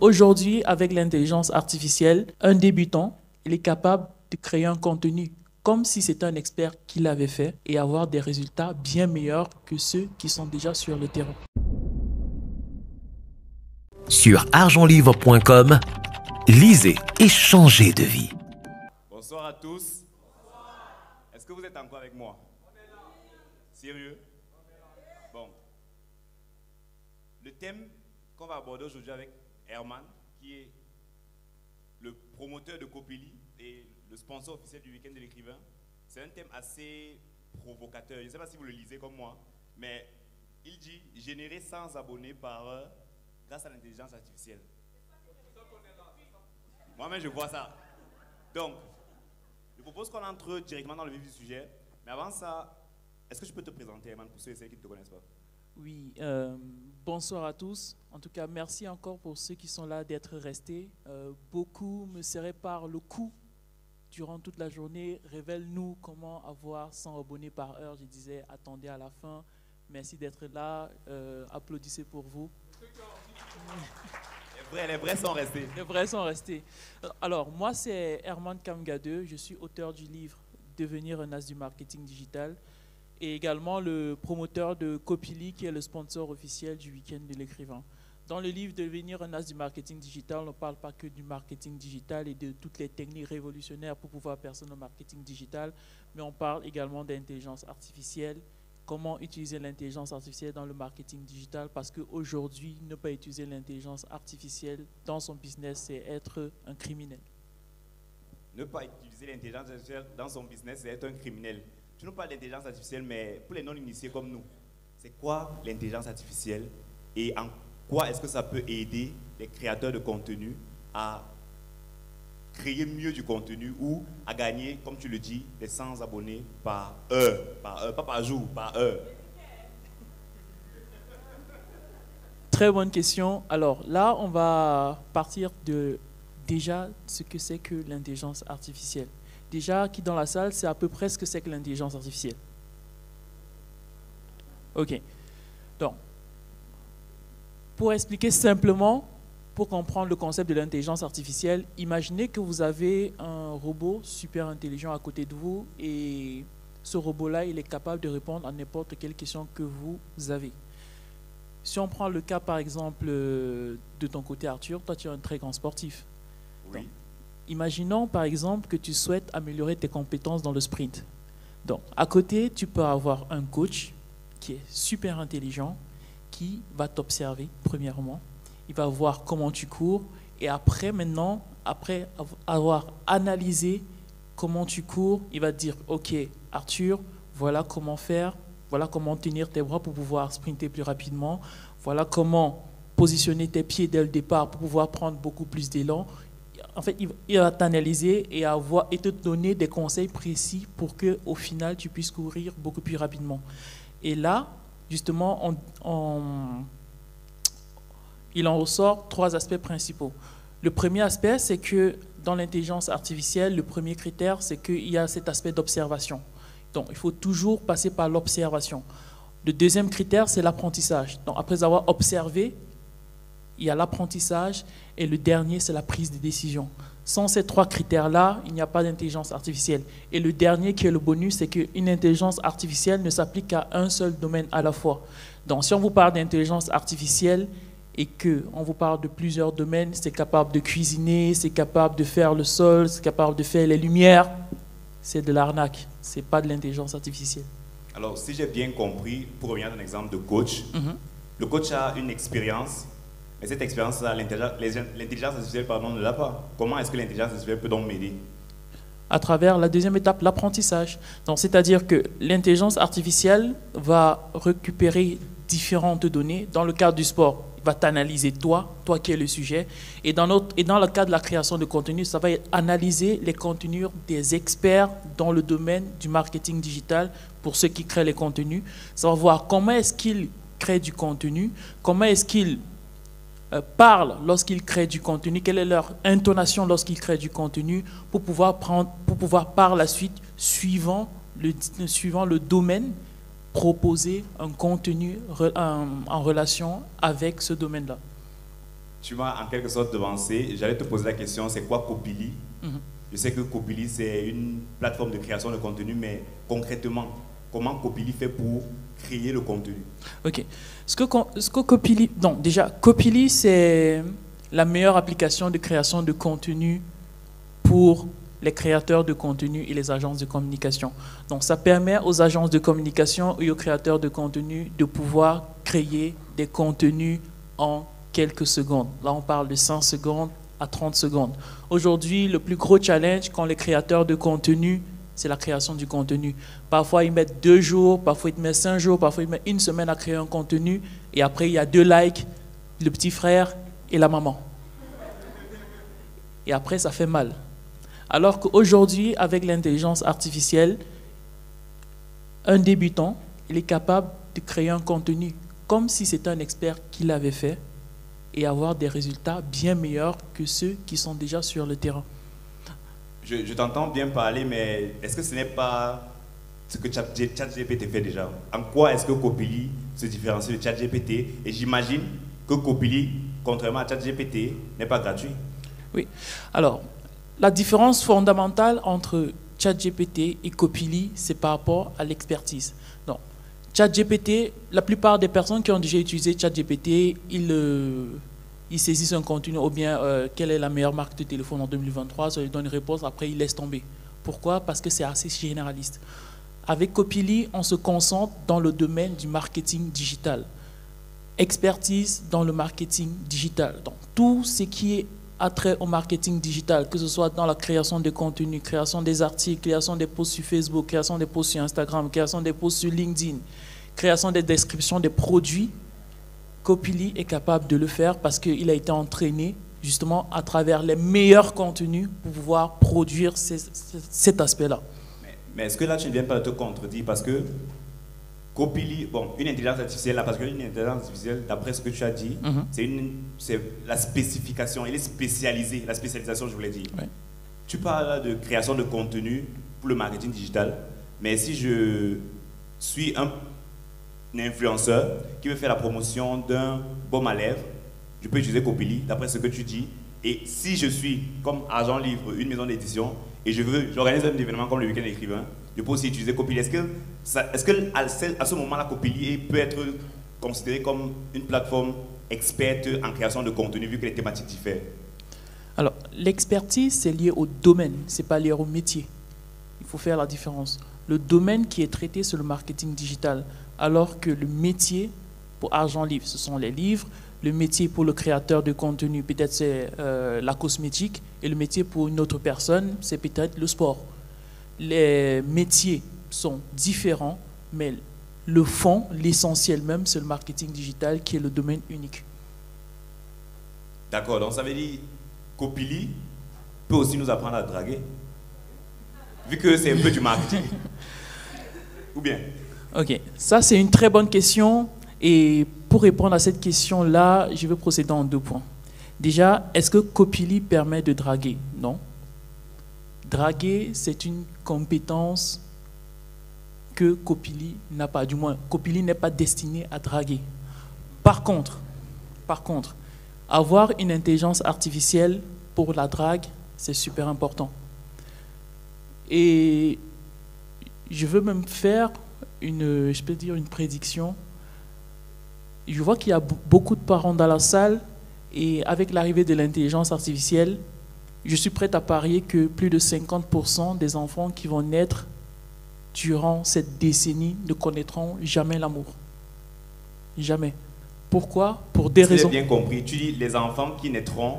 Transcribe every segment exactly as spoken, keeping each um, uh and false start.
Aujourd'hui, avec l'intelligence artificielle, un débutant, il est capable de créer un contenu comme si c'était un expert qui l'avait fait et avoir des résultats bien meilleurs que ceux qui sont déjà sur le terrain. Sur argent livre point com, lisez et changez de vie. Bonsoir à tous. Est-ce que vous êtes encore avec moi? Sérieux? Bon. Le thème qu'on va aborder aujourd'hui avec Hermann, qui est le promoteur de Copilee et le sponsor officiel du week-end de l'écrivain. C'est un thème assez provocateur. Je ne sais pas si vous le lisez comme moi, mais il dit « Générer cent abonnés par heure grâce à l'intelligence artificielle ». Moi-même, je vois ça. Donc, je propose qu'on entre directement dans le vif du sujet. Mais avant ça, est-ce que je peux te présenter, Hermann, pour ceux et celles qui ne te connaissent pas? Oui, euh, bonsoir à tous. En tout cas, merci encore pour ceux qui sont là d'être restés. Euh, beaucoup me serraient par le cou durant toute la journée. Révèle-nous comment avoir cent abonnés par heure. Je disais, attendez à la fin. Merci d'être là. Euh, applaudissez pour vous. Les vrais, les vrais sont restés. Les vrais sont restés. Alors, moi, c'est Hermann Kamgadeu. Je suis auteur du livre « Devenir un as du marketing digital ». Et également le promoteur de Copilee, qui est le sponsor officiel du week-end de l'écrivain. Dans le livre « Devenir un as du marketing digital », on ne parle pas que du marketing digital et de toutes les techniques révolutionnaires pour pouvoir percer dans le marketing digital, mais on parle également d'intelligence artificielle, comment utiliser l'intelligence artificielle dans le marketing digital, parce qu'aujourd'hui, ne pas utiliser l'intelligence artificielle dans son business, c'est être un criminel. Ne pas utiliser l'intelligence artificielle dans son business, c'est être un criminel. Tu nous parles d'intelligence artificielle, mais pour les non-initiés comme nous, c'est quoi l'intelligence artificielle et en quoi est-ce que ça peut aider les créateurs de contenu à créer mieux du contenu ou à gagner, comme tu le dis, les cent abonnés par heure, par heure, pas par jour, par heure? Très bonne question. Alors là, on va partir de déjà ce que c'est que l'intelligence artificielle. Déjà, qui dans la salle, c'est à peu près ce que c'est que l'intelligence artificielle. Ok. Donc, pour expliquer simplement, pour comprendre le concept de l'intelligence artificielle, imaginez que vous avez un robot super intelligent à côté de vous et ce robot-là, il est capable de répondre à n'importe quelle question que vous avez. Si on prend le cas, par exemple, de ton côté, Arthur, toi, tu es un très grand sportif. Oui. Donc, imaginons par exemple que tu souhaites améliorer tes compétences dans le sprint. Donc, à côté, tu peux avoir un coach qui est super intelligent, qui va t'observer premièrement. Il va voir comment tu cours et après maintenant, après avoir analysé comment tu cours, il va te dire « Ok, Arthur, voilà comment faire, voilà comment tenir tes bras pour pouvoir sprinter plus rapidement, voilà comment positionner tes pieds dès le départ pour pouvoir prendre beaucoup plus d'élan. » En fait, il va t'analyser et, avoir, et te donner des conseils précis pour qu'au final, tu puisses courir beaucoup plus rapidement. Et là, justement, on, on, il en ressort trois aspects principaux. Le premier aspect, c'est que dans l'intelligence artificielle, le premier critère, c'est qu'il y a cet aspect d'observation. Donc, il faut toujours passer par l'observation. Le deuxième critère, c'est l'apprentissage. Donc, après avoir observé, il y a l'apprentissage et le dernier, c'est la prise de décision. Sans ces trois critères-là, il n'y a pas d'intelligence artificielle. Et le dernier qui est le bonus, c'est qu'une intelligence artificielle ne s'applique qu'à un seul domaine à la fois. Donc, si on vous parle d'intelligence artificielle et qu'on vous parle de plusieurs domaines, c'est capable de cuisiner, c'est capable de faire le sol, c'est capable de faire les lumières, c'est de l'arnaque, c'est pas de l'intelligence artificielle. Alors, si j'ai bien compris, pour revenir à un exemple de coach, mm-hmm. le coach a une expérience. Mais cette expérience-là, l'intelligence artificielle pardon, ne l'a pas. Comment est-ce que l'intelligence artificielle peut donc m'aider? À travers la deuxième étape, l'apprentissage. C'est-à-dire que l'intelligence artificielle va récupérer différentes données. Dans le cadre du sport, il va t'analyser toi, toi qui es le sujet. Et dans, notre, et dans le cadre de la création de contenu, ça va analyser les contenus des experts dans le domaine du marketing digital pour ceux qui créent les contenus. Ça va voir comment est-ce qu'ils créent du contenu, comment est-ce qu'ils parlent lorsqu'ils créent du contenu, quelle est leur intonation lorsqu'ils créent du contenu pour pouvoir, prendre, pour pouvoir par la suite, suivant le, suivant le domaine, proposer un contenu en relation avec ce domaine-là. tu m'as en quelque sorte devancé. J'allais te poser la question, c'est quoi Copilee? Mm-hmm. Je sais que Copilee, c'est une plateforme de création de contenu, mais concrètement, comment Copilee fait pour créer le contenu? Ok. Ce que, ce que Copilee... Donc, déjà, Copilee, c'est la meilleure application de création de contenu pour les créateurs de contenu et les agences de communication. Donc, ça permet aux agences de communication et aux créateurs de contenu de pouvoir créer des contenus en quelques secondes. Là, on parle de cinq secondes à trente secondes. Aujourd'hui, le plus gros challenge qu'ont les créateurs de contenu, c'est la création du contenu. Parfois, ils mettent deux jours, parfois ils mettent cinq jours, parfois ils mettent une semaine à créer un contenu, et après, il y a deux likes, le petit frère et la maman. Et après, ça fait mal. Alors qu'aujourd'hui, avec l'intelligence artificielle, un débutant, il est capable de créer un contenu comme si c'était un expert qui l'avait fait, et avoir des résultats bien meilleurs que ceux qui sont déjà sur le terrain. Je, je t'entends bien parler, mais est-ce que ce n'est pas ce que ChatGPT fait déjà? En quoi est-ce que Copilee se différencie de ChatGPT? Et j'imagine que Copilee, contrairement à ChatGPT, n'est pas gratuit. Oui. Alors, la différence fondamentale entre ChatGPT et Copilee, c'est par rapport à l'expertise. Donc, ChatGPT, la plupart des personnes qui ont déjà utilisé ChatGPT, ils, euh, ils saisissent un contenu ou bien euh, quelle est la meilleure marque de téléphone en deux mille vingt-trois, ça lui donne une réponse, après ils laissent tomber. Pourquoi? Parce que c'est assez généraliste. Avec Copilee, on se concentre dans le domaine du marketing digital. Expertise dans le marketing digital. Donc tout ce qui est attrait au marketing digital, que ce soit dans la création de contenu, création des articles, création des posts sur Facebook, création des posts sur Instagram, création des posts sur LinkedIn, création des descriptions des produits, Copilee est capable de le faire parce qu'il a été entraîné justement à travers les meilleurs contenus pour pouvoir produire ces, ces, cet aspect-là. Mais, mais est-ce que là tu ne viens pas de te contredire parce que Copilee, bon, une intelligence artificielle, là, parce qu'une intelligence artificielle, d'après ce que tu as dit, mm-hmm. c'est une, c'est la spécification, elle est spécialisée, la spécialisation, je voulais dire. Oui. Tu parles de création de contenu pour le marketing digital, mais si je suis un, un influenceur qui veut faire la promotion d'un baume à lèvres, je peux utiliser Copilee, d'après ce que tu dis, et si je suis, comme Argent Livre, une maison d'édition, et je veux, j'organise un événement comme le week-end écrivain, je peux aussi utiliser Copilee. Est-ce que, est-ce que à ce moment-là, Copilee peut être considérée comme une plateforme experte en création de contenu, vu que les thématiques diffèrent? Alors, l'expertise, c'est lié au domaine, ce n'est pas lié au métier. Il faut faire la différence. Le domaine qui est traité, c'est le marketing digital, alors que le métier pour Argent Livre, ce sont les livres. Le métier pour le créateur de contenu, peut-être c'est euh, la cosmétique, et le métier pour une autre personne, c'est peut-être le sport. Les métiers sont différents, mais le fond, l'essentiel même, c'est le marketing digital qui est le domaine unique. D'accord, donc ça veut dire Copilee peut aussi nous apprendre à draguer, vu que c'est un peu du marketing. Ou bien? Ok, ça c'est une très bonne question, et pour répondre à cette question-là, je vais procéder en deux points. Déjà, est-ce que Copilee permet de draguer? Non. Draguer, c'est une compétence que Copilee n'a pas, du moins, Copilee n'est pas destiné à draguer. Par contre, par contre, avoir une intelligence artificielle pour la drague, c'est super important. Et je veux même faire une, je peux dire une prédiction. Je vois qu'il y a beaucoup de parents dans la salle, et avec l'arrivée de l'intelligence artificielle, je suis prête à parier que plus de cinquante pour cent des enfants qui vont naître durant cette décennie ne connaîtront jamais l'amour. Jamais. Pourquoi? Pour des raisons. Tu as bien compris. Tu dis les enfants qui naîtront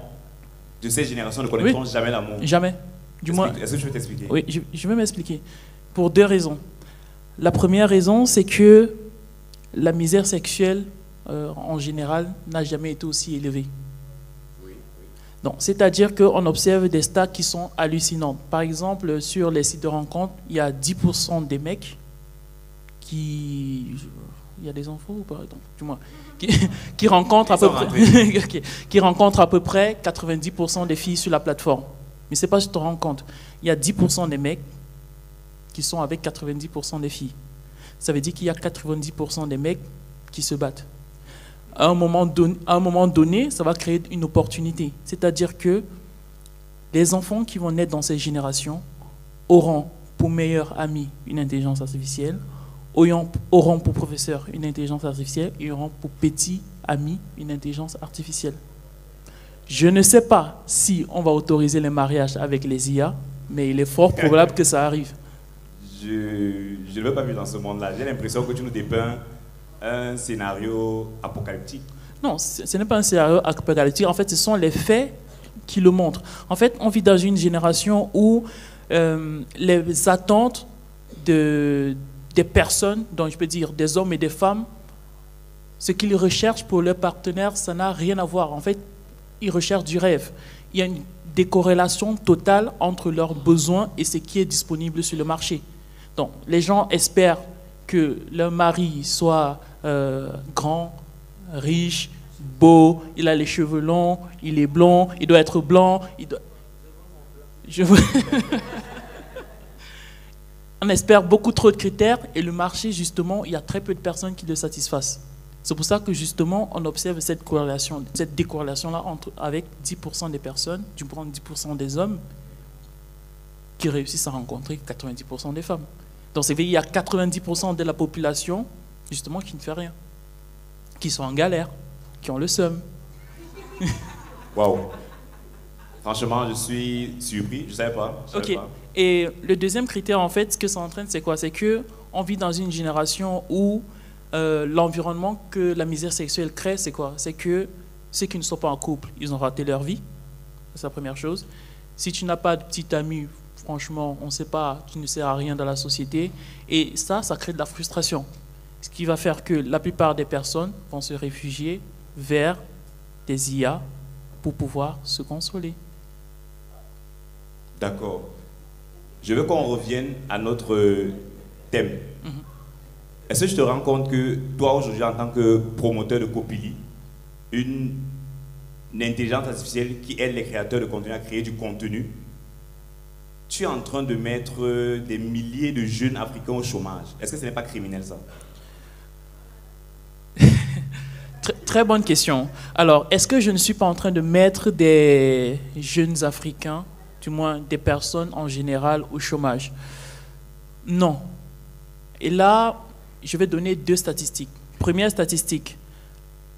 de cette génération ne connaîtront oui. jamais l'amour. Jamais. Du moins. Est-ce que je peux t'expliquer? Oui, je, je vais m'expliquer. Pour deux raisons. La première raison, c'est que la misère sexuelle, euh, en général, n'a jamais été aussi élevée. C'est-à-dire qu'on observe des stats qui sont hallucinantes. Par exemple, sur les sites de rencontres, il y a dix pour cent des mecs qui... Il y a des infos ou pas? Donc, du moins, qui, qui, rencontrent à peu près, okay, qui rencontrent à peu près quatre-vingt-dix pour cent des filles sur la plateforme. Mais c'est pas si tu te rends compte. Il y a dix pour cent des mecs qui sont avec quatre-vingt-dix pour cent des filles. Ça veut dire qu'il y a quatre-vingt-dix pour cent des mecs qui se battent. à un moment donné, à un moment donné ça va créer une opportunité. C'est-à-dire que les enfants qui vont naître dans ces générations auront pour meilleur ami une intelligence artificielle, auront pour professeur une intelligence artificielle et auront pour petit ami une intelligence artificielle. Je ne sais pas si on va autoriser les mariages avec les I A, mais il est fort probable que ça arrive. Je, je ne veux pas vivre dans ce monde-là. J'ai l'impression que tu nous dépeins un scénario apocalyptique. Non, ce, ce n'est pas un scénario apocalyptique. En fait, ce sont les faits qui le montrent. En fait, on vit dans une génération où euh, les attentes de, des personnes, donc je peux dire des hommes et des femmes, ce qu'ils recherchent pour leur partenaire, ça n'a rien à voir. En fait, ils recherchent du rêve. Il y a une décorrélation totale entre leurs besoins et ce qui est disponible sur le marché. Donc, les gens espèrent que leur mari soit euh, grand, riche, beau, il a les cheveux longs, il est blond, il doit être blanc. Il doit... Je... On espère beaucoup trop de critères et le marché, justement, il y a très peu de personnes qui le satisfassent. C'est pour ça que justement, on observe cette corrélation, cette décorrélation-là entre, avec dix pour cent des personnes, du moins dix pour cent des hommes, qui réussissent à rencontrer quatre-vingt-dix pour cent des femmes. Donc c'est vrai, il y a quatre-vingt-dix pour cent de la population, justement, qui ne fait rien, qui sont en galère, qui ont le seum. Waouh. Franchement, je suis surpris, je ne savais pas. Je savais ok. Pas. Et le deuxième critère, en fait, ce que ça entraîne, c'est quoi? C'est qu'on vit dans une génération où Euh, l'environnement que la misère sexuelle crée, c'est quoi? C'est que ceux qui ne sont pas en couple, ils ont raté leur vie. C'est la première chose. Si tu n'as pas de petite amie, franchement, on ne sait pas, tu ne sers à rien dans la société. Et ça, ça crée de la frustration. Ce qui va faire que la plupart des personnes vont se réfugier vers des I A pour pouvoir se consoler. D'accord. Je veux qu'on revienne à notre thème. Mm-hmm. Est-ce que je te rends compte que toi, aujourd'hui, en tant que promoteur de Copilee, une, une intelligence artificielle qui aide les créateurs de contenu à créer du contenu, tu es en train de mettre des milliers de jeunes Africains au chômage. Est-ce que ce n'est pas criminel, ça? très, très bonne question. Alors, est-ce que je ne suis pas en train de mettre des jeunes Africains, du moins des personnes en général, au chômage? Non. Et là... je vais donner deux statistiques. Première statistique,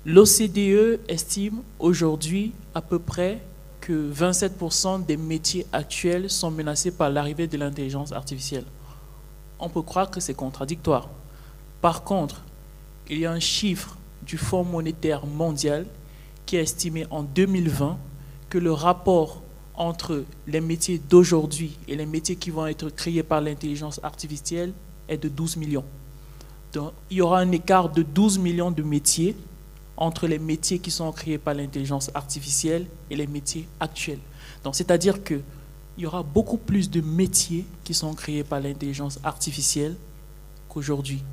l'O C D E estime aujourd'hui à peu près que vingt-sept pour cent des métiers actuels sont menacés par l'arrivée de l'intelligence artificielle. On peut croire que c'est contradictoire. Par contre, il y a un chiffre du Fonds monétaire mondial qui a estimé en deux mille vingt que le rapport entre les métiers d'aujourd'hui et les métiers qui vont être créés par l'intelligence artificielle est de douze millions. Donc, il y aura un écart de douze millions de métiers entre les métiers qui sont créés par l'intelligence artificielle et les métiers actuels. Donc, c'est-à-dire qu'il y aura beaucoup plus de métiers qui sont créés par l'intelligence artificielle qu'aujourd'hui.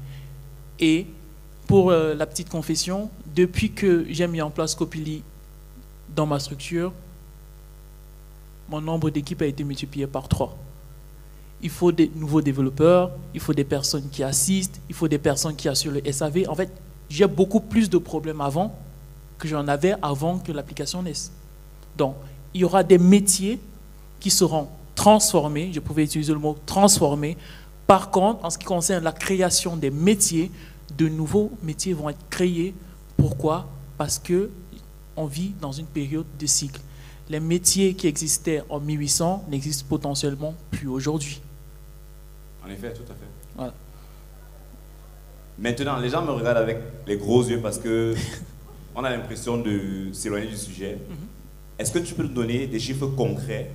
Et pour euh, la petite confession, depuis que j'ai mis en place Copilee dans ma structure, mon nombre d'équipes a été multiplié par trois. Il faut des nouveaux développeurs, il faut des personnes qui assistent, il faut des personnes qui assurent le S A V. En fait, j'ai beaucoup plus de problèmes avant que j'en avais avant que l'application naisse. Donc, il y aura des métiers qui seront transformés, je pouvais utiliser le mot transformés. Par contre, en ce qui concerne la création des métiers, de nouveaux métiers vont être créés. Pourquoi? Parce qu'on vit dans une période de cycle. Les métiers qui existaient en mille huit cents n'existent potentiellement plus aujourd'hui. En effet, tout à fait. Voilà. Maintenant, les gens me regardent avec les gros yeux parce que on a l'impression de s'éloigner du sujet. Mm-hmm. Est-ce que tu peux nous donner des chiffres concrets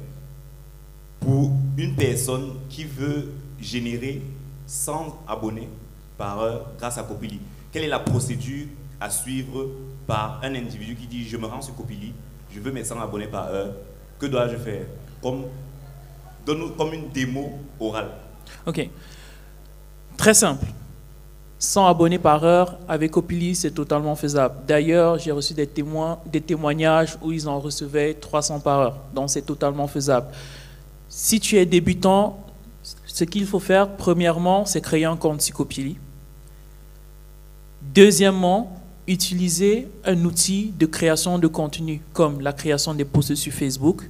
pour une personne qui veut générer cent abonnés par heure grâce à Copilee? Quelle est la procédure à suivre par un individu qui dit « je me rends sur Copilee » je veux mes cent abonnés par heure, que dois-je faire? Comme, donne-nous comme une démo orale. Ok. Très simple. cent abonnés par heure, avec Copilee, c'est totalement faisable. D'ailleurs, j'ai reçu des, témoins, des témoignages où ils en recevaient trois cents par heure. Donc, c'est totalement faisable. Si tu es débutant, ce qu'il faut faire, premièrement, c'est créer un compte sur Copilee. Deuxièmement, utiliser un outil de création de contenu comme la création des posts sur Facebook,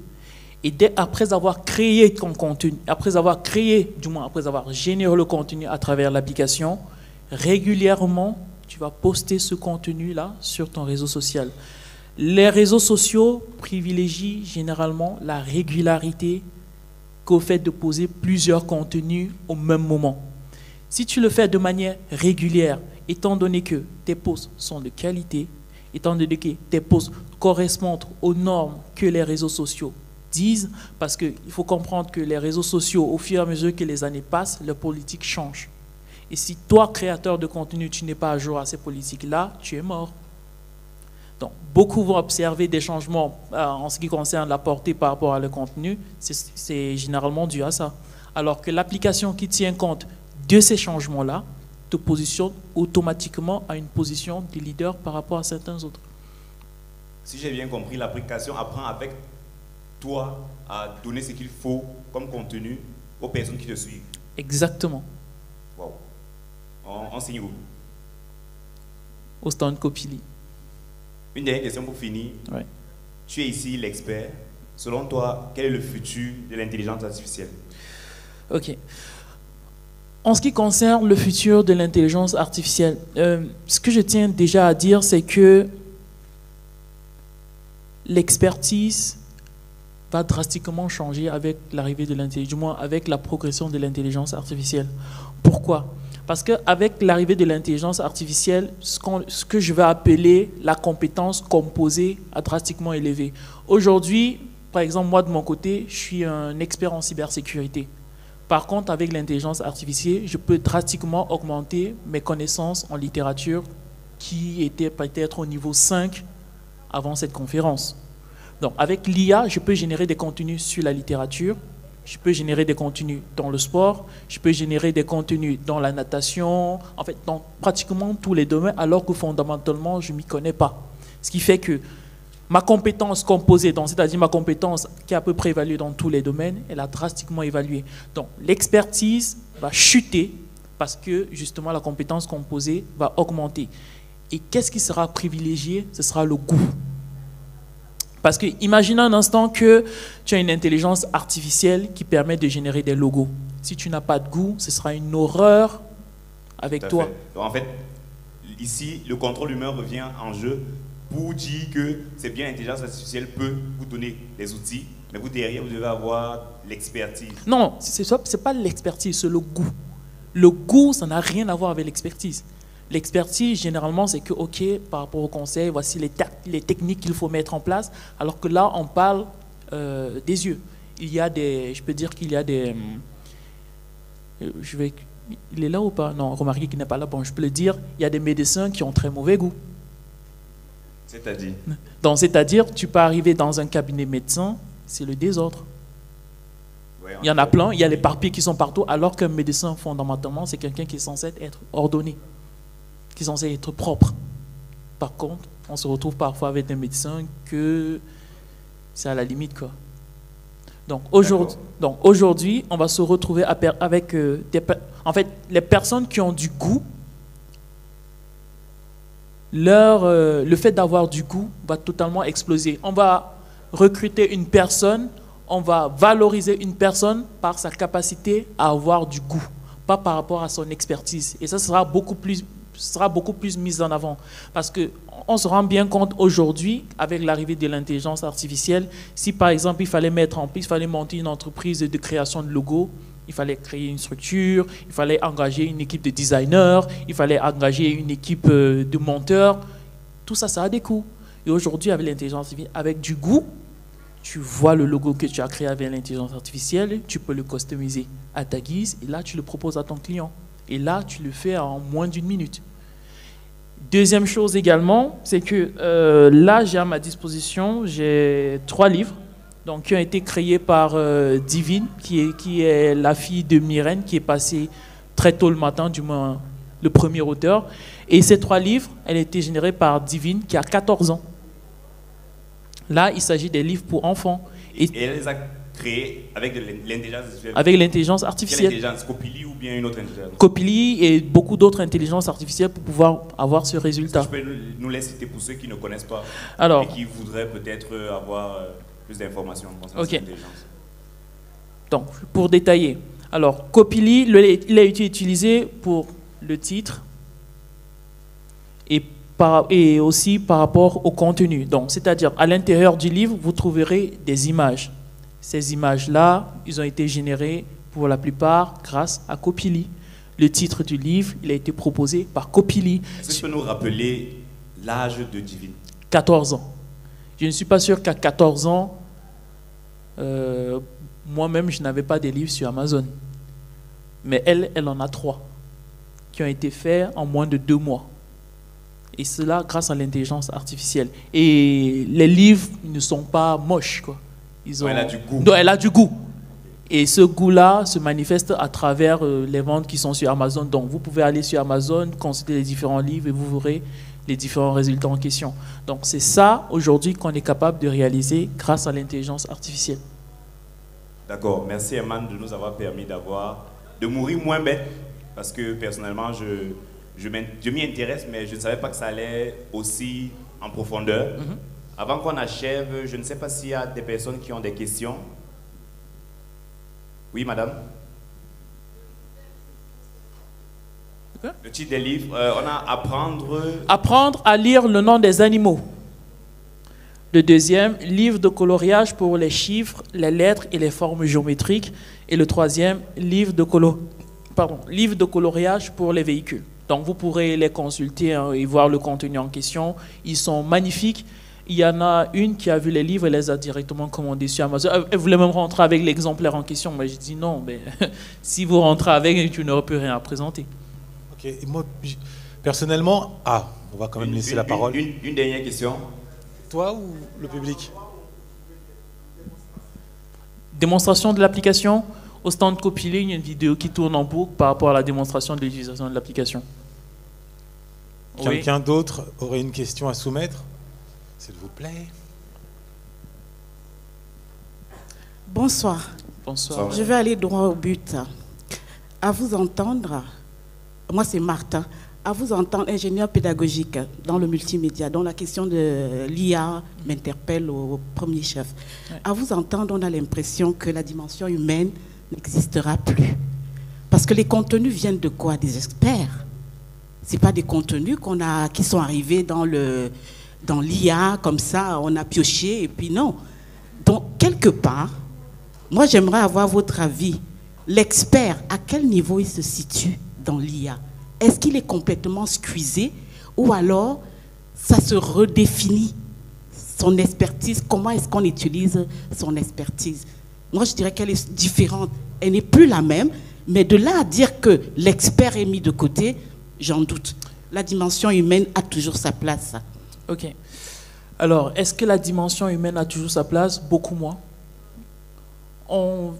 et dès après avoir créé ton contenu, après avoir créé, du moins après avoir généré le contenu à travers l'application, régulièrement, tu vas poster ce contenu-là sur ton réseau social. Les réseaux sociaux privilégient généralement la régularité qu'au fait de poser plusieurs contenus au même moment. Si tu le fais de manière régulière, étant donné que tes posts sont de qualité, étant donné que tes posts correspondent aux normes que les réseaux sociaux disent, parce qu'il faut comprendre que les réseaux sociaux, au fur et à mesure que les années passent, leur politique change. Et si toi, créateur de contenu, tu n'es pas à jour à ces politiques-là, tu es mort. Donc, beaucoup vont observer des changements euh, en ce qui concerne la portée par rapport à le contenu. C'est généralement dû à ça. Alors que l'application qui tient compte de ces changements-là te positionne automatiquement à une position de leader par rapport à certains autres. Si j'ai bien compris, l'application apprend avec toi à donner ce qu'il faut comme contenu aux personnes qui te suivent. Exactement. Wow. On, on signe où? Au stand Copilee. Une dernière question pour finir. Ouais. Tu es ici l'expert. Selon toi, quel est le futur de l'intelligence artificielle? Ok. En ce qui concerne le futur de l'intelligence artificielle, euh, ce que je tiens déjà à dire, c'est que l'expertise va drastiquement changer avec l'arrivée de l'intelligence, du moins avec la progression de l'intelligence artificielle. Pourquoi? Parce qu'avec l'arrivée de l'intelligence artificielle, ce, qu'on, ce que je vais appeler la compétence composée a drastiquement élevé. Aujourd'hui, par exemple, moi de mon côté, je suis un expert en cybersécurité. Par contre, avec l'intelligence artificielle, je peux drastiquement augmenter mes connaissances en littérature qui étaient peut-être au niveau cinq avant cette conférence. Donc, avec l'I A, je peux générer des contenus sur la littérature, je peux générer des contenus dans le sport, je peux générer des contenus dans la natation, en fait, dans pratiquement tous les domaines, alors que fondamentalement, je ne m'y connais pas. Ce qui fait que ma compétence composée, c'est-à-dire ma compétence qui est à peu près évaluée dans tous les domaines, elle a drastiquement évalué. Donc, l'expertise va chuter parce que, justement, la compétence composée va augmenter. Et qu'est-ce qui sera privilégié? Ce sera le goût. Parce que, imaginez un instant que tu as une intelligence artificielle qui permet de générer des logos. Si tu n'as pas de goût, ce sera une horreur avec toi. Donc, en fait, ici, le contrôle humain revient en jeu pour dire que c'est bien l'intelligence artificielle peut vous donner des outils, mais vous derrière, vous devez avoir l'expertise. Non, ce n'est pas l'expertise, c'est le goût. Le goût, ça n'a rien à voir avec l'expertise. L'expertise, généralement, c'est que, OK, par rapport au conseil, voici les, les techniques qu'il faut mettre en place, alors que là, on parle euh, des yeux. Il y a des... Je peux dire qu'il y a des... Euh, je vais, il est là ou pas? Non, remarquez qu'il n'est pas là. Bon, je peux le dire, il y a des médecins qui ont très mauvais goût. C'est-à-dire? Donc, c'est-à-dire, tu peux arriver dans un cabinet médecin, c'est le désordre. Ouais, il y en a plein, il y a les papiers qui sont partout, alors qu'un médecin, fondamentalement, c'est quelqu'un qui est censé être ordonné, qui sont censés être propres. Par contre, on se retrouve parfois avec des médecins que c'est à la limite, quoi. Donc aujourd'hui, donc aujourd'hui, on va se retrouver avec euh, des, en fait, les personnes qui ont du goût. Leur, euh, le fait d'avoir du goût va totalement exploser. On va recruter une personne, on va valoriser une personne par sa capacité à avoir du goût, pas par rapport à son expertise. Et ça sera beaucoup plus sera beaucoup plus mise en avant. Parce qu'on se rend bien compte aujourd'hui, avec l'arrivée de l'intelligence artificielle, si par exemple il fallait mettre en place, il fallait monter une entreprise de création de logos, il fallait créer une structure, il fallait engager une équipe de designers, il fallait engager une équipe de monteurs, tout ça, ça a des coûts. Et aujourd'hui, avec l'intelligence artificielle, avec du goût, tu vois le logo que tu as créé avec l'intelligence artificielle, tu peux le customiser à ta guise, et là, tu le proposes à ton client. Et là, tu le fais en moins d'une minute. Deuxième chose également, c'est que euh, là, j'ai à ma disposition, j'ai trois livres donc, qui ont été créés par euh, Divine, qui est, qui est la fille de Myrène, qui est passée très tôt le matin, du moins le premier auteur. Et ces trois livres, elle a été générée par Divine, qui a quatorze ans. Là, il s'agit des livres pour enfants. Et, et elle les a créé avec l'intelligence artificielle. Avec l'intelligence artificielle. Intelligence, Copilee ou bien une autre intelligence. Copilee et beaucoup d'autres intelligences artificielles pour pouvoir avoir ce résultat. Est-ce que tu peux nous les citer pour ceux qui ne connaissent pas. Alors, et qui voudraient peut-être avoir plus d'informations concernant okay. cette intelligence. Donc, pour détailler. Alors, Copilee, le, il a été utilisé pour le titre et, par, et aussi par rapport au contenu. Donc, c'est-à-dire, à, à l'intérieur du livre, vous trouverez des images. Ces images-là, ils ont été générés pour la plupart grâce à Copilee. Le titre du livre, il a été proposé par Copilee. Est-ce que tu peux nous rappeler l'âge de Divine? quatorze ans. Je ne suis pas sûr qu'à quatorze ans, euh, moi-même, je n'avais pas des livres sur Amazon. Mais elle, elle en a trois qui ont été faits en moins de deux mois. Et cela grâce à l'intelligence artificielle. Et les livres ne sont pas moches, quoi. Ils ont... Elle a du goût. Donc, elle a du goût. Et ce goût-là se manifeste à travers euh, les ventes qui sont sur Amazon. Donc, vous pouvez aller sur Amazon, consulter les différents livres et vous verrez les différents résultats en question. Donc, c'est ça, aujourd'hui, qu'on est capable de réaliser grâce à l'intelligence artificielle. D'accord. Merci, Hermann, de nous avoir permis d'avoir, de mourir moins bête. Parce que, personnellement, je, je m'y intéresse, mais je ne savais pas que ça allait aussi en profondeur. Mm-hmm. Avant qu'on achève, je ne sais pas s'il y a des personnes qui ont des questions. Oui, madame. Le titre des livres, euh, on a apprendre... Apprendre à lire le nom des animaux. Le deuxième, livre de coloriage pour les chiffres, les lettres et les formes géométriques. Et le troisième, livre de, colo... Pardon, livre de coloriage pour les véhicules. Donc vous pourrez les consulter hein, et voir le contenu en question. Ils sont magnifiques. Il y en a une qui a vu les livres, elle les a directement commandés sur Amazon. Elle voulait même rentrer avec l'exemplaire en question. Moi, je dis non, mais si vous rentrez avec, tu n'auras plus rien à présenter. Ok. Et moi, personnellement, ah, on va quand même une, laisser une, la parole. Une, une, une dernière question. Toi ou le public? Démonstration de l'application. Au stand Copilee, il y a une vidéo qui tourne en boucle par rapport à la démonstration de l'utilisation de l'application. Quelqu'un oui. d'autre aurait une question à soumettre? S'il vous plaît. Bonsoir. Bonsoir. Je vais aller droit au but. À vous entendre, moi c'est Martin, à vous entendre, ingénieur pédagogique dans le multimédia, dont la question de l'I A m'interpelle au premier chef. Ouais. À vous entendre, on a l'impression que la dimension humaine n'existera plus. Parce que les contenus viennent de quoi? Des experts. Ce n'est pas des contenus qu'on a, qui sont arrivés dans le... dans l'I A, comme ça, on a pioché, et puis non. Donc, quelque part, moi, j'aimerais avoir votre avis. L'expert, à quel niveau il se situe dans l'I A? Est-ce qu'il est complètement squeezé, ou alors ça se redéfinit, son expertise? Comment est-ce qu'on utilise son expertise? Moi, je dirais qu'elle est différente. Elle n'est plus la même, mais de là à dire que l'expert est mis de côté, j'en doute. La dimension humaine a toujours sa place. Ok. Alors, est-ce que la dimension humaine a toujours sa place? Beaucoup moins. On,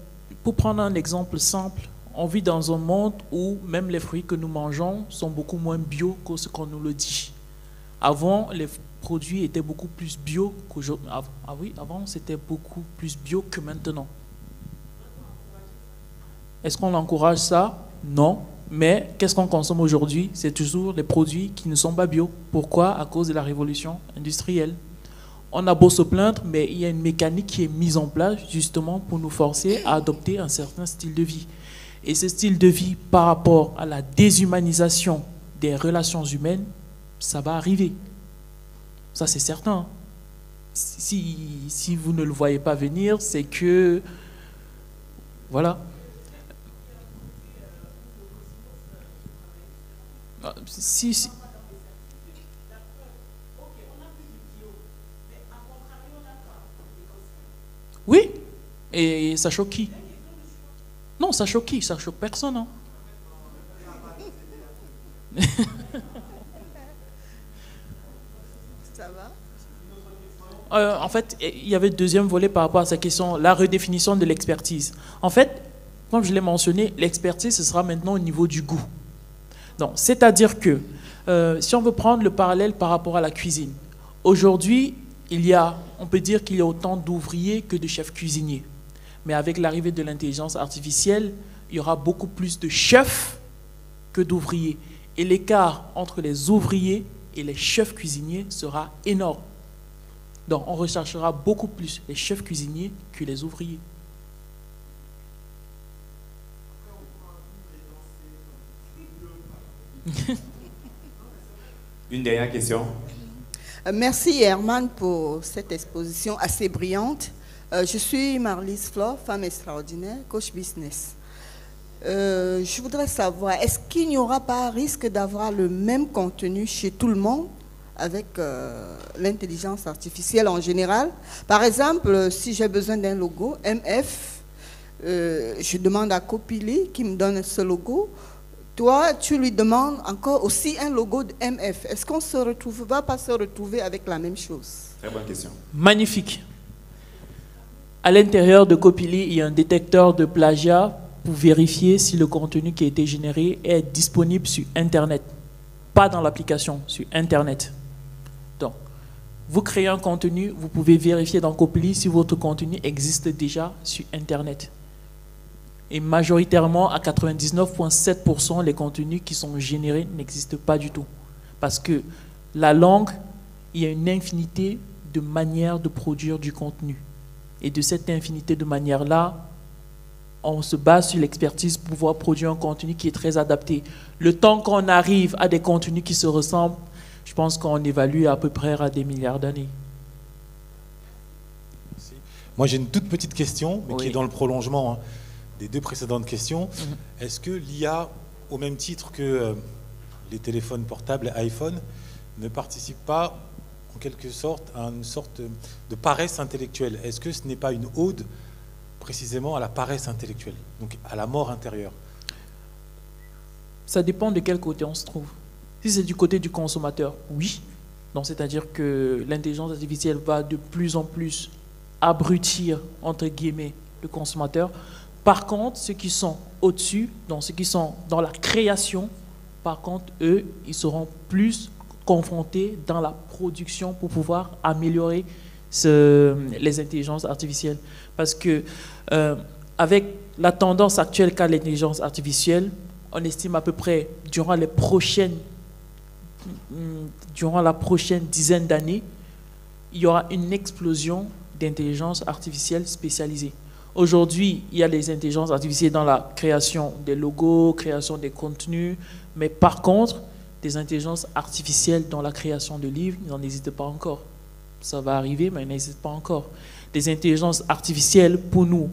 pour prendre un exemple simple, on vit dans un monde où même les fruits que nous mangeons sont beaucoup moins bio que ce qu'on nous le dit. Avant, les produits étaient beaucoup plus bio qu'aujourd'hui. Ah oui, avant, c'était beaucoup plus bio que maintenant. Est-ce qu'on encourage ça? Non. Mais qu'est-ce qu'on consomme aujourd'hui? C'est toujours les produits qui ne sont pas bio. Pourquoi? À cause de la révolution industrielle. On a beau se plaindre, mais il y a une mécanique qui est mise en place justement pour nous forcer à adopter un certain style de vie. Et ce style de vie par rapport à la déshumanisation des relations humaines, ça va arriver. Ça, c'est certain. Si, si vous ne le voyez pas venir, c'est que... Voilà. Si, si. Oui, et ça choque qui? Non, ça choque qui? Ça choque personne, hein? Ça va? Euh, en fait, il y avait le deuxième volet par rapport à sa question, la redéfinition de l'expertise. En fait, comme je l'ai mentionné, l'expertise, ce sera maintenant au niveau du goût. C'est-à-dire que, euh, si on veut prendre le parallèle par rapport à la cuisine, aujourd'hui, il y a, on peut dire qu'il y a autant d'ouvriers que de chefs cuisiniers. Mais avec l'arrivée de l'intelligence artificielle, il y aura beaucoup plus de chefs que d'ouvriers. Et l'écart entre les ouvriers et les chefs cuisiniers sera énorme. Donc on recherchera beaucoup plus les chefs cuisiniers que les ouvriers. Une dernière question. Merci Hermann pour cette exposition assez brillante. Je suis Marlise Flo, femme extraordinaire, coach business. Euh, je voudrais savoir, est-ce qu'il n'y aura pas risque d'avoir le même contenu chez tout le monde avec euh, l'intelligence artificielle en général? Par exemple, si j'ai besoin d'un logo M F, euh, je demande à Copilee qui me donne ce logo. Toi, tu lui demandes encore aussi un logo de M F. Est-ce qu'on se retrouve, va pas se retrouver avec la même chose? Très bonne question. Magnifique. À l'intérieur de Copilee, il y a un détecteur de plagiat pour vérifier si le contenu qui a été généré est disponible sur Internet. Pas dans l'application, sur Internet. Donc, vous créez un contenu, vous pouvez vérifier dans Copilee si votre contenu existe déjà sur Internet. Et majoritairement, à quatre-vingt-dix-neuf virgule sept pour cent, les contenus qui sont générés n'existent pas du tout. Parce que la langue, il y a une infinité de manières de produire du contenu. Et de cette infinité de manières-là, on se base sur l'expertise pour pouvoir produire un contenu qui est très adapté. Le temps qu'on arrive à des contenus qui se ressemblent, je pense qu'on évalue à peu près à des milliards d'années. Moi, j'ai une toute petite question, mais oui, qui est dans le prolongement hein, des deux précédentes questions. Mm-hmm. Est-ce que l'I A, au même titre que euh, les téléphones portables, iPhone, ne participe pas en quelque sorte à une sorte de paresse intellectuelle? Est-ce que ce n'est pas une ode précisément à la paresse intellectuelle, donc à la mort intérieure? Ça dépend de quel côté on se trouve. Si c'est du côté du consommateur, oui. Donc c'est-à-dire que l'intelligence artificielle va de plus en plus abrutir, entre guillemets, le consommateur. Par contre, ceux qui sont au-dessus, donc ceux qui sont dans la création, par contre, eux, ils seront plus confrontés dans la production pour pouvoir améliorer Ce, les intelligences artificielles. Parce que euh, avec la tendance actuelle qu'a l'intelligence artificielle, on estime à peu près durant les prochaines durant la prochaine dizaine d'années, il y aura une explosion d'intelligence artificielle spécialisée. Aujourd'hui, il y a les intelligences artificielles dans la création des logos, création des contenus, mais par contre, des intelligences artificielles dans la création de livres, il n'en existe pas encore. Ça va arriver, mais n'hésite pas encore. Des intelligences artificielles pour nous,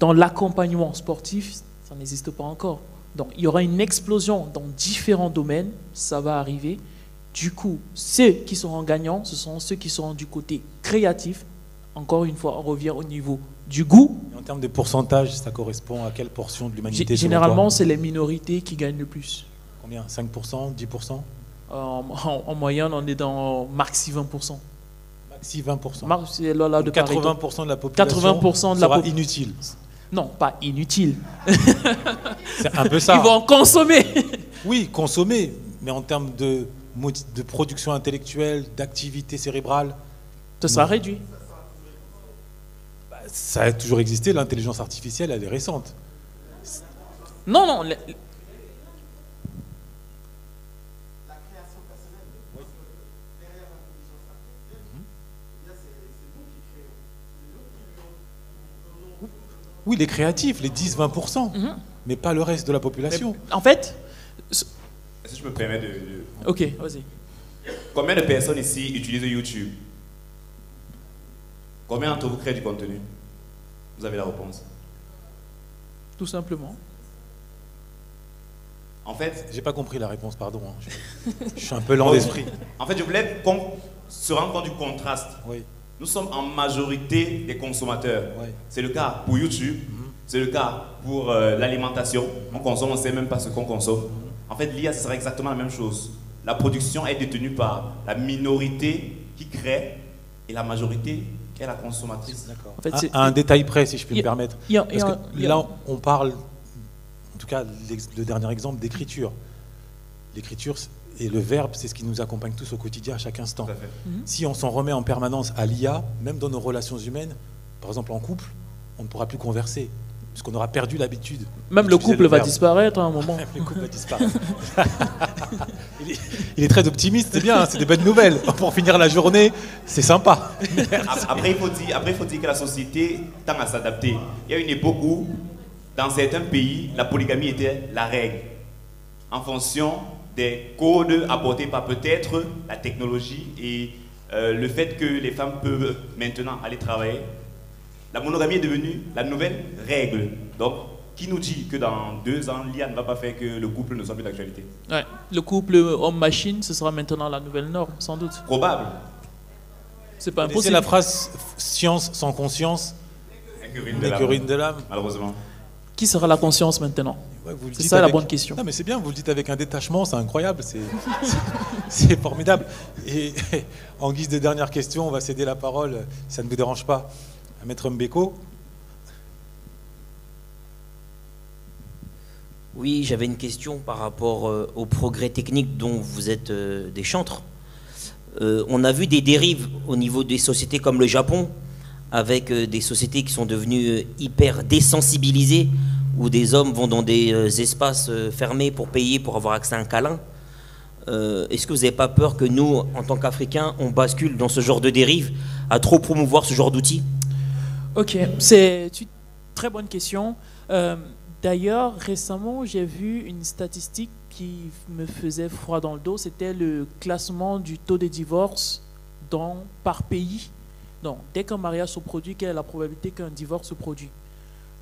dans l'accompagnement sportif, ça n'existe pas encore. Donc, il y aura une explosion dans différents domaines, ça va arriver. Du coup, ceux qui seront gagnants, ce sont ceux qui seront du côté créatif. Encore une fois, on revient au niveau du goût. Et en termes de pourcentage, ça correspond à quelle portion de l'humanité? Généralement, c'est les minorités qui gagnent le plus. Combien? cinq pour cent, dix pour cent? En, en, en moyenne, on est dans maxi vingt pour cent. Si vingt pour cent. Donc quatre-vingts pour cent de la population quatre-vingts pour cent de sera la po inutile. Non, pas inutile. C'est un peu ça. Ils vont consommer. Oui, consommer, mais en termes de, de production intellectuelle, d'activité cérébrale. Ça sera réduit. Bah, ça a toujours existé, l'intelligence artificielle, elle est récente. Non, non. Le... Oui, les créatifs, les dix à vingt pour cent, mm-hmm, mais pas le reste de la population. Mais, en fait... Est-ce que je me permets de... de... Ok, vas-y. Combien de personnes ici utilisent YouTube? Combien d'entre vous créent du contenu? Vous avez la réponse. Tout simplement. En fait... J'ai pas compris la réponse, pardon. Hein. Je... je suis un peu lent d'esprit. En fait, je voulais qu'on se rende compte du contraste. Oui. Nous sommes en majorité des consommateurs. Ouais. C'est le cas pour YouTube, mm-hmm, c'est le cas pour euh, l'alimentation. On consomme, on ne sait même pas ce qu'on consomme. Mm-hmm. En fait, l'I A, ce sera exactement la même chose. La production est détenue par la minorité qui crée et la majorité qui est la consommatrice. En fait, à, à un détail près, si je puis me permettre. A, Parce a, que a, là, on parle, en tout cas, le dernier exemple d'écriture. L'écriture, et le verbe, c'est ce qui nous accompagne tous au quotidien, à chaque instant. Mm-hmm. Si on s'en remet en permanence à l'I A, même dans nos relations humaines, par exemple en couple, on ne pourra plus converser, parce qu'on aura perdu l'habitude. Même le couple va disparaître à un moment. Même le couple va disparaître. il, est, il est très optimiste, c'est bien, c'est des bonnes nouvelles. Pour finir la journée, c'est sympa. Après il, faut dire, après, il faut dire que la société tend à s'adapter. Il y a une époque où, dans certains pays, la polygamie était la règle, en fonction des codes apportés par peut-être la technologie et euh, le fait que les femmes peuvent maintenant aller travailler. La monogamie est devenue la nouvelle règle. Donc, qui nous dit que dans deux ans, l'I A ne va pas faire que le couple ne soit plus d'actualité? Ouais. Le couple homme-machine, ce sera maintenant la nouvelle norme, sans doute. Probable. C'est pas impossible. C'est la phrase « science sans conscience », l'écurine de l'âme. Malheureusement. Qui sera la conscience maintenant? Ouais, c'est ça avec... la bonne question. Non, mais c'est bien, vous le dites avec un détachement, c'est incroyable, c'est formidable. Et, et en guise de dernière question, on va céder la parole, ça ne vous dérange pas, à Maître Mbeko. Oui, j'avais une question par rapport euh, au progrès technique dont vous êtes euh, des chantres. Euh, on a vu des dérives au niveau des sociétés comme le Japon, avec euh, des sociétés qui sont devenues euh, hyper désensibilisées, où des hommes vont dans des euh, espaces euh, fermés pour payer, pour avoir accès à un câlin. Euh, Est-ce que vous n'avez pas peur que nous, en tant qu'Africains, on bascule dans ce genre de dérive, à trop promouvoir ce genre d'outils? Ok, c'est une très bonne question. Euh, D'ailleurs, récemment, j'ai vu une statistique qui me faisait froid dans le dos. C'était le classement du taux de divorce dans, par pays. Donc, dès qu'un mariage se produit, quelle est la probabilité qu'un divorce se produit?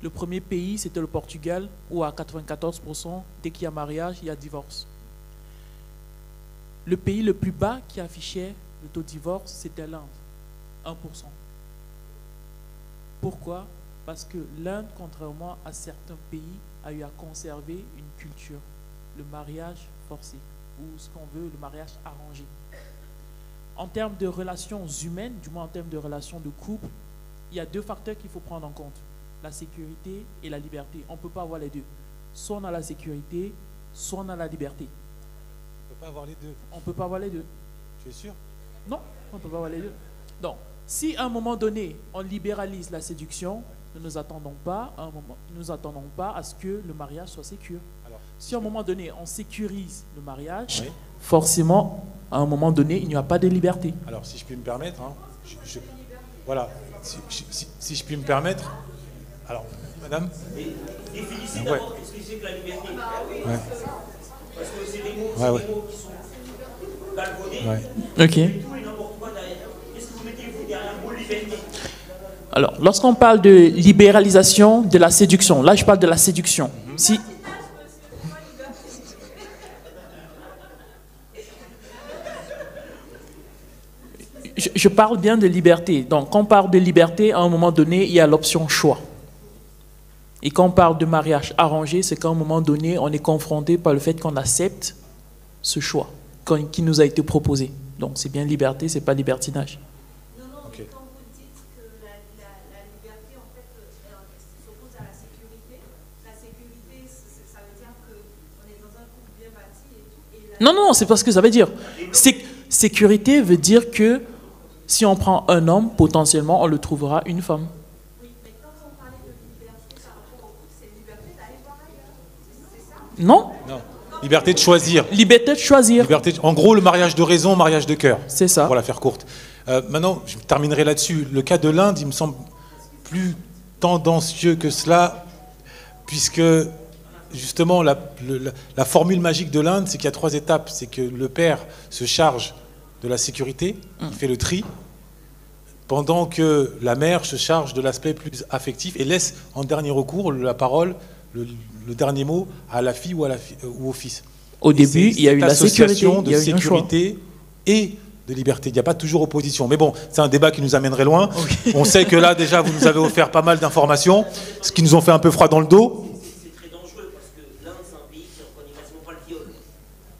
Le premier pays, c'était le Portugal, où à quatre-vingt-quatorze pour cent, dès qu'il y a mariage, il y a divorce. Le pays le plus bas qui affichait le taux de divorce, c'était l'Inde, un pour cent. Pourquoi? Parce que l'Inde, contrairement à certains pays, a eu à conserver une culture, le mariage forcé, ou ce qu'on veut, le mariage arrangé. En termes de relations humaines, du moins en termes de relations de couple, il y a deux facteurs qu'il faut prendre en compte. La sécurité et la liberté. On ne peut pas avoir les deux. Soit on a la sécurité, soit on a la liberté. On ne peut pas avoir les deux. On ne peut pas avoir les deux. Tu es sûr? Non, on ne peut pas avoir les deux. Donc, si à un moment donné, on libéralise la séduction, nous ne nous attendons pas à, un moment, nous attendons pas à ce que le mariage soit sécure. Alors, si à un moment donné, on sécurise le mariage, oui, forcément, à un moment donné, il n'y a pas de liberté. Alors, si je puis me permettre, hein, je, je, voilà, si, si, si, si je puis me permettre... Alors, madame, définissez d'abord ce que c'est que la liberté. Ouais. Parce que c'est des mots, ouais, ouais, des mots qui sont galvaudés. Ouais. Ok. Qu'est-ce que vous mettez vous derrière le mot liberté? Alors, lorsqu'on parle de libéralisation de la séduction, là je parle de la séduction. Mm-hmm. Si. je, je parle bien de liberté. Donc, quand on parle de liberté, à un moment donné, il y a l'option choix. Et quand on parle de mariage arrangé, c'est qu'à un moment donné, on est confronté par le fait qu'on accepte ce choix qui nous a été proposé. Donc c'est bien liberté, c'est pas libertinage. Non, non, okay. Quand vous dites que la, la, la liberté, en fait, euh, s'oppose à la sécurité, la sécurité, ça veut dire qu'on est dans un couple bien bâti et tout. Et la... Non, non, c'est pas ce que ça veut dire. Sé sécurité veut dire que si on prend un homme, potentiellement, on le trouvera une femme. Non, non. Liberté de choisir. Liberté de choisir. Liberté de... En gros, le mariage de raison, mariage de cœur. C'est ça. Pour la faire courte. Euh, maintenant, je terminerai là-dessus. Le cas de l'Inde, il me semble plus tendancieux que cela, puisque justement, la, la, la formule magique de l'Inde, c'est qu'il y a trois étapes. C'est que le père se charge de la sécurité, mmh, il fait le tri, pendant que la mère se charge de l'aspect plus affectif et laisse en dernier recours la parole, le, le dernier mot à la fille ou, à la fi ou au fils. Au et début, il y a eu la sécurité, de il y a eu sécurité et de liberté. Il n'y a pas toujours opposition. Mais bon, c'est un débat qui nous amènerait loin. Okay. On sait que là, déjà, vous nous avez offert pas mal d'informations, ce qui nous ont fait un peu froid dans le dos. C'est très dangereux parce que l'Inde, c'est un pays qui ne reconnaît quasiment pas le viol.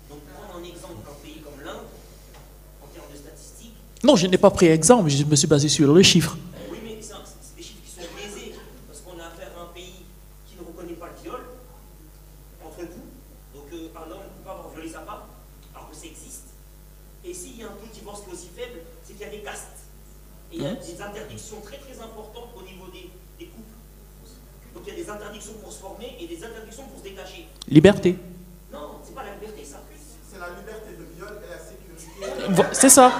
Donc, prendre un exemple d'un pays comme l'Inde, en termes de statistiques... Non, je n'ai pas pris exemple, je me suis basé sur les chiffres. Des interdictions très très importantes au niveau des, des couples. interdictions pour se former et des interdictions pour se détacher. Liberté. Non, c'est pas la liberté, ça. C'est la liberté de viol et la sécurité. C'est ça.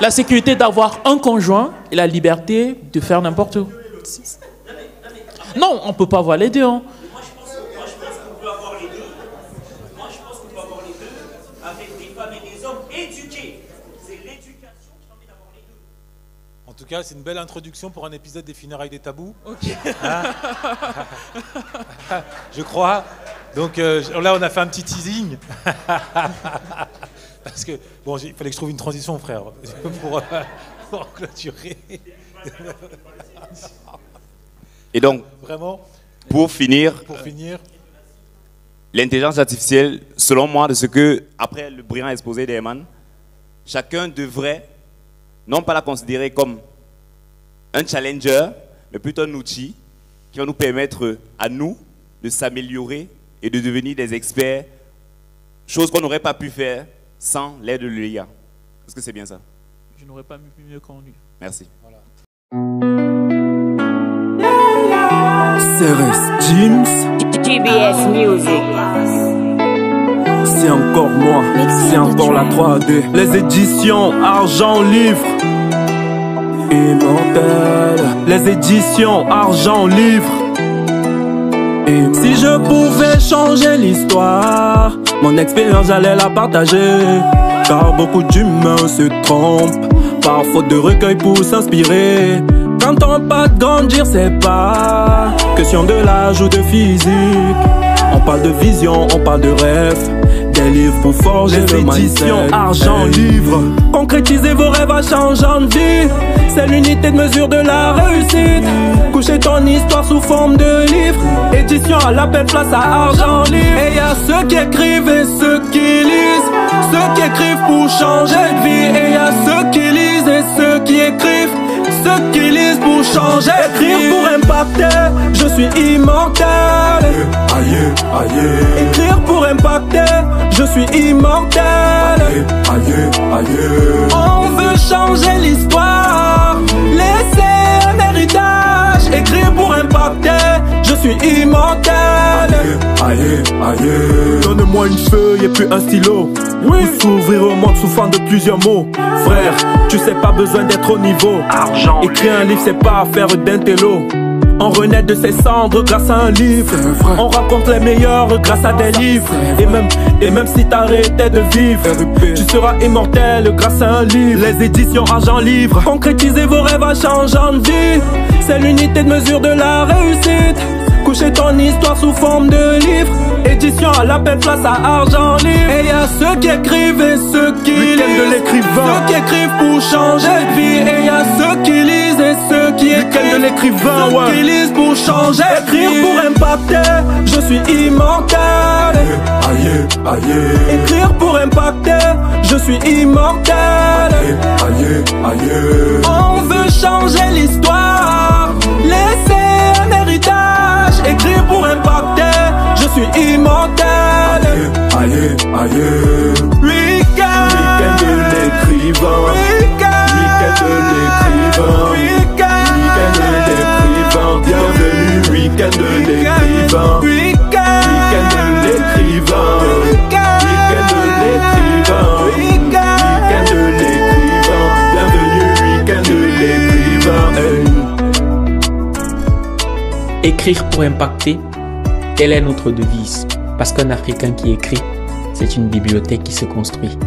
La sécurité d'avoir un conjoint et la liberté de faire n'importe où. Non, on ne peut pas avoir les deux. Hein. Moi, je pense qu'on peut avoir les deux. Moi, je pense qu'on peut avoir les deux avec des femmes et des hommes éduqués. C'est l'éducation qui permet d'avoir les deux. En tout cas, c'est une belle introduction pour un épisode des funérailles des tabous. Ok. Hein? Je crois. Donc euh, là, on a fait un petit teasing. Parce que, bon, il fallait que je trouve une transition, frère, pour, euh, pour clôturer. Et donc, vraiment, pour finir, pour finir, l'intelligence artificielle, selon moi, de ce que, après le brillant exposé d'Hermann, chacun devrait non pas la considérer comme un challenger, mais plutôt un outil qui va nous permettre à nous de s'améliorer et de devenir des experts, chose qu'on n'aurait pas pu faire sans l'aide de l'I A. Est-ce que c'est bien ça? Je n'aurais pas mieux qu'en lui. Merci. Voilà. Ceres Jeans, T B S Music. C'est encore moi, c'est encore la trois D. Les éditions Argent Livre. Immortel. Les éditions Argent Livre. Si je pouvais changer l'histoire, mon expérience j'allais la partager. Car beaucoup d'humains se trompent par faute de recueil pour s'inspirer. Quand on parle de grandir, c'est pas question de l'âge ou de physique. On parle de vision, on parle de rêve. Des livres pour forger le mindset. Les éditions Argent Livre. Concrétisez vos rêves à changeant de vie. C'est l'unité de mesure de la réussite. Couchez ton histoire sous forme de livre. Édition à l'appel, place à Argent Livre. Et y'a ceux qui écrivent et ceux qui lisent. Ceux qui écrivent pour changer de vie. Et y'a ceux qui lisent et ceux qui écrivent. Ceux qui lisent pour changer de vie. Écrire pour impacter, je suis immortel. Aïe, aïe. Écrire pour impacter, je suis immortel. Aïe, aïe. On veut changer l'histoire, laisser un héritage. Écrire pour impacter, je suis immortel. Aïe, aïe. Donne-moi une feuille et puis un stylo. Oui. S'ouvrir au monde souffrant de plusieurs mots. Frère, tu sais pas besoin d'être au niveau. Argent. Écrire un livre, c'est pas affaire d'intello. On renaît de ses cendres grâce à un livre. On raconte les meilleurs grâce à des livres. Et même, et même si t'arrêtais de vivre, tu seras immortel grâce à un livre. Les éditions Argent Livre. Concrétisez vos rêves à changeant de vie. C'est l'unité de mesure de la réussite. Couchez ton histoire sous forme de livre. Édition à l'appel, place à Argent Livre. Et y'a ceux qui écrivent et ceux qui lisent. Ceux qui écrivent pour changer de vie. Et y'a ceux qui lisent et ceux qui écrivent. Ceux ouais. qui lisent pour changer de vie. Écrire pour impacter, je suis immortel. Aïe, aïe. Écrire pour impacter, je suis immortel. Aïe, aïe. On veut changer l'histoire, laisser un héritage. Écrire pour impacter, je suis immortel. Aïe, aïe. Week-end de l'écrivain. Week-end de l'écrivain. Week-end de l'écrivain. Bienvenue, week-end de l'écrivain. Week-end de l'écrivain. Week-end de l'écrivain. Week-end de l'écrivain. Bienvenue, week-end de l'écrivain. Écrire pour impacter. Telle est notre devise, parce qu'un Africain qui écrit, c'est une bibliothèque qui se construit.